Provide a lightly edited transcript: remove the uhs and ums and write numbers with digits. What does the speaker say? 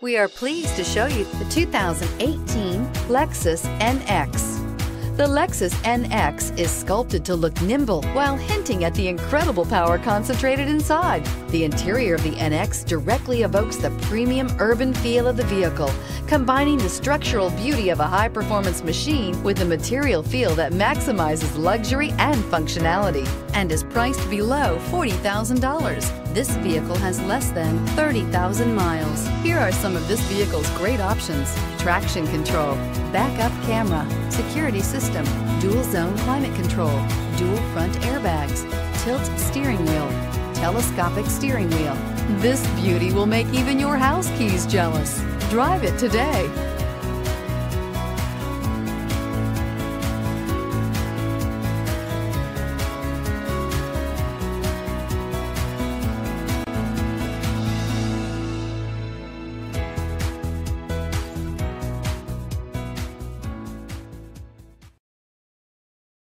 We are pleased to show you the 2018 Lexus NX. The Lexus NX is sculpted to look nimble while hinting at the incredible power concentrated inside. The interior of the NX directly evokes the premium urban feel of the vehicle, combining the structural beauty of a high-performance machine with a material feel that maximizes luxury and functionality, and is priced below $40,000. This vehicle has less than 30,000 miles. Here are some of this vehicle's great options: traction control, backup camera, security system, dual zone climate control, dual front airbags, tilt steering wheel, telescopic steering wheel. This beauty will make even your house keys jealous. Drive it today.